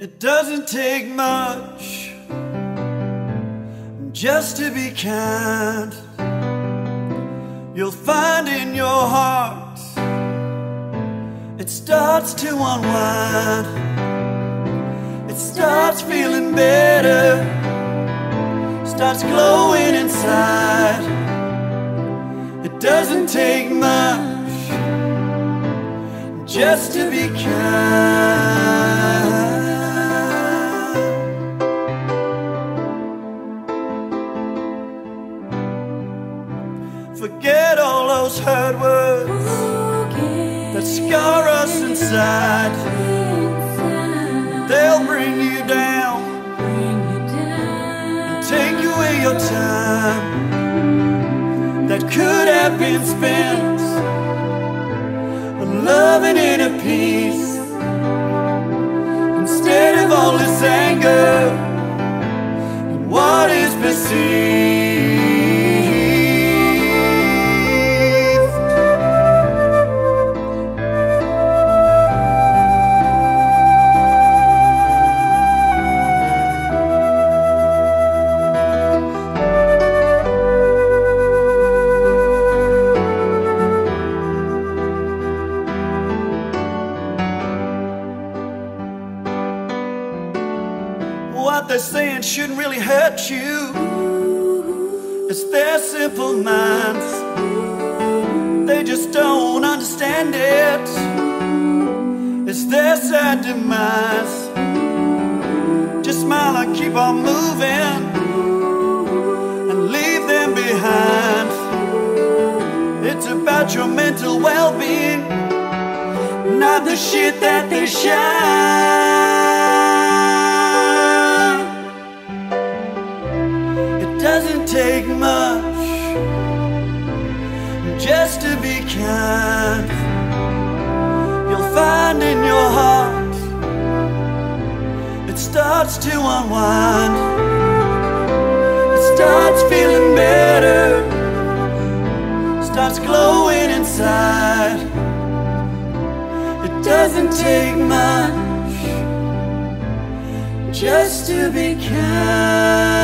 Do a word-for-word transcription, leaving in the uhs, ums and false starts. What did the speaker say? It doesn't take much just to be kind. You'll find in your heart it starts to unwind. It starts feeling better, starts glowing inside. It doesn't take much just to be kind. Forget all those hurt words that scar us inside. They'll bring you down and take away your time that could have been spent on love and inner peace. Instead of all this anger and what is perceived, they're saying shouldn't really hurt you. It's their simple minds, they just don't understand it. It's their sad demise. Just smile and keep on moving and leave them behind. It's about your mental well-being, not the shit that they shine. Doesn't take much just to be kind. You'll find in your heart it starts to unwind. It starts feeling better, starts glowing inside. It doesn't take much just to be kind.